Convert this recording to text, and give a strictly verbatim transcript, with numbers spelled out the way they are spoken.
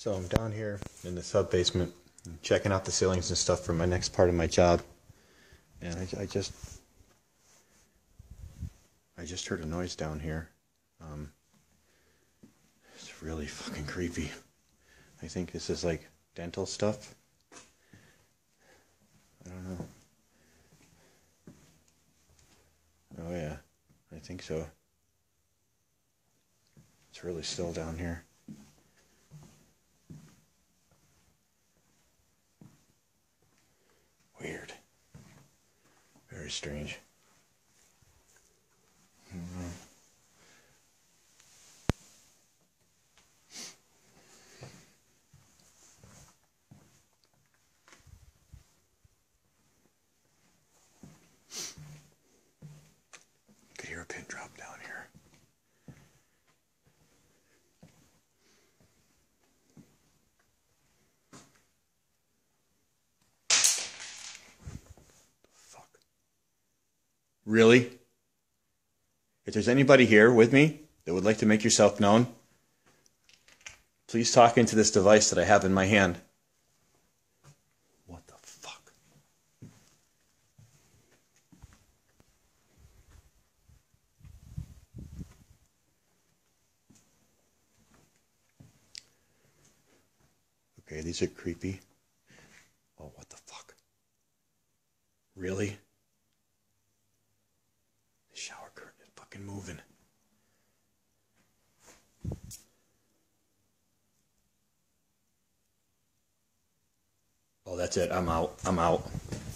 So I'm down here in the sub basement, checking out the ceilings and stuff for my next part of my job, and I, I just I just heard a noise down here. Um, it's really fucking creepy. I think this is like dental stuff. I don't know. Oh yeah, I think so. It's really still down here. Weird. Very strange. I don't know. Could hear a pin drop down here. Really? If there's anybody here with me that would like to make yourself known, please talk into this device that I have in my hand. What the fuck? Okay, these are creepy. Oh, what the fuck? Really? Shower curtain is fucking moving. Oh, that's it. I'm out. I'm out.